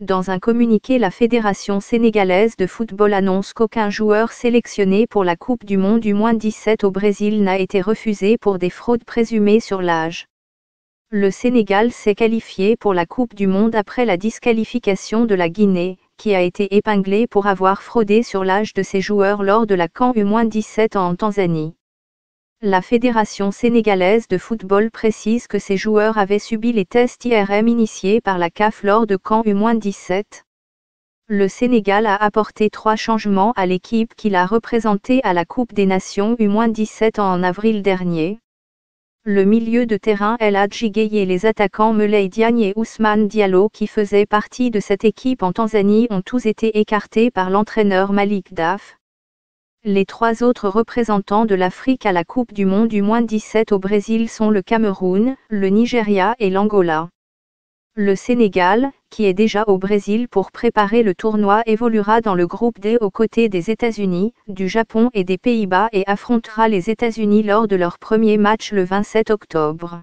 Dans un communiqué, la Fédération sénégalaise de football annonce qu'aucun joueur sélectionné pour la Coupe du Monde U-17 au Brésil n'a été refusé pour des fraudes présumées sur l'âge. Le Sénégal s'est qualifié pour la Coupe du Monde après la disqualification de la Guinée, qui a été épinglée pour avoir fraudé sur l'âge de ses joueurs lors de la CAN U-17 en Tanzanie. La Fédération sénégalaise de football précise que ces joueurs avaient subi les tests IRM initiés par la CAF lors de CAN U-17. Le Sénégal a apporté 3 changements à l'équipe qu'il a représentée à la Coupe des Nations U-17 en avril dernier. Le milieu de terrain El Hadji Gueye et les attaquants Melay Diagne et Ousmane Diallo qui faisaient partie de cette équipe en Tanzanie ont tous été écartés par l'entraîneur Malik Daf. Les 3 autres représentants de l'Afrique à la Coupe du Monde U-17 au Brésil sont le Cameroun, le Nigeria et l'Angola. Le Sénégal, qui est déjà au Brésil pour préparer le tournoi, évoluera dans le groupe D aux côtés des États-Unis, du Japon et des Pays-Bas et affrontera les États-Unis lors de leur premier match le 27 octobre.